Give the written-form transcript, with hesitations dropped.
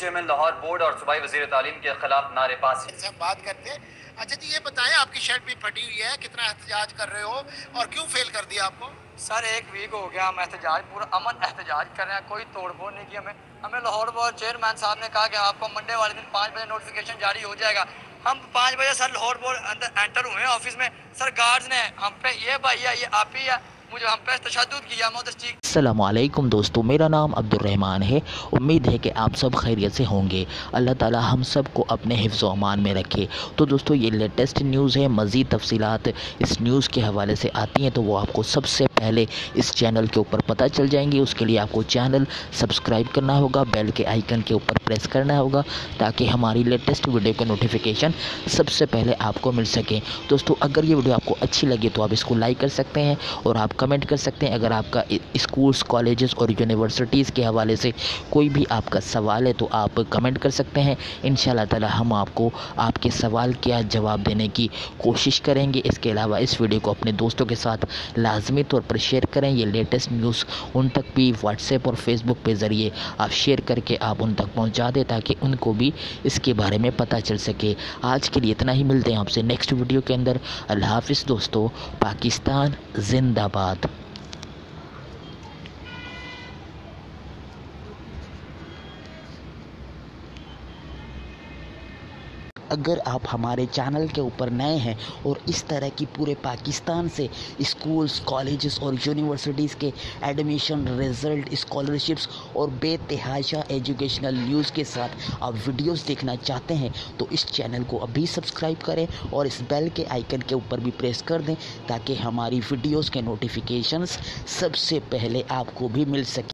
Chairman Lahore board और सूबाई वजीर तालीम के खिलाफ नारेबाजी। सब बात करते हैं। अच्छा जी, ये बताएं, आपकी शर्ट भी फटी हुई है, कितना एहतजाज कर रहे हो और क्यों फेल कर दिया आपको? सर, एक वीक हो गया हम एहतजाज, पूरा अमन एहतजाज कर रहे हैं, कोई तोड़फोड़ नहीं की। हमें लाहौर बोर्ड चेयरमैन साहब ने कहा कि आपको मंडे वाले दिन 5 बजे नोटिफिकेशन जारी हो जाएगा। हम 5 बजे सर लाहौर बोर्ड अंदर एंटर हुए हैं ऑफिस में, सर गार्ड्स ने हम पे ये भाई है ये आप ही है, मुझे हम पे तशद्दुद किया। अस्सलामुअलैकुम दोस्तों, मेरा नाम अब्दुर्रहमान है। उम्मीद है कि आप सब खैरियत से होंगे। अल्लाह ताला हम सब को अपने हिफ्ज़ अमान में रखे। तो दोस्तों, ये लेटेस्ट न्यूज़ है। मज़ीद तफसीलात इस न्यूज़ के हवाले से आती हैं तो वो आपको सबसे पहले इस चैनल के ऊपर पता चल जाएंगी। उसके लिए आपको चैनल सब्सक्राइब करना होगा, बेल के आइकन के ऊपर प्रेस करना होगा ताकि हमारी लेटेस्ट वीडियो के नोटिफिकेशन सबसे पहले आपको मिल सकें। दोस्तों, अगर ये वीडियो आपको अच्छी लगी तो आप इसको लाइक कर सकते हैं और आप कमेंट कर सकते हैं। अगर आपका स्कूल्स, कॉलेजेस और यूनिवर्सिटीज़ के हवाले से कोई भी आपका सवाल है तो आप कमेंट कर सकते हैं। इंशाल्लाह ताला हम आपको आपके सवाल का जवाब देने की कोशिश करेंगे। इसके अलावा इस वीडियो को अपने दोस्तों के साथ लाजमी तौर पर शेयर करें। ये लेटेस्ट न्यूज़ उन तक भी व्हाट्सएप और फेसबुक के ज़रिए आप शेयर करके आप उन तक पहुँचा दें ताकि उनको भी इसके बारे में पता चल सके। आज के लिए इतना ही, मिलते हैं आपसे नेक्स्ट वीडियो के अंदर। अल्लाह हाफिज़ दोस्तों, पाकिस्तान जिंदाबाद। अगर आप हमारे चैनल के ऊपर नए हैं और इस तरह की पूरे पाकिस्तान से स्कूल्स, कॉलेजेस और यूनिवर्सिटीज़ के एडमिशन, रिज़ल्ट, स्कॉलरशिप्स और बेतहाशा एजुकेशनल न्यूज़ के साथ आप वीडियोस देखना चाहते हैं तो इस चैनल को अभी सब्सक्राइब करें और इस बेल के आइकन के ऊपर भी प्रेस कर दें ताकि हमारी वीडियोस के नोटिफिकेशंस सबसे पहले आपको भी मिल सके।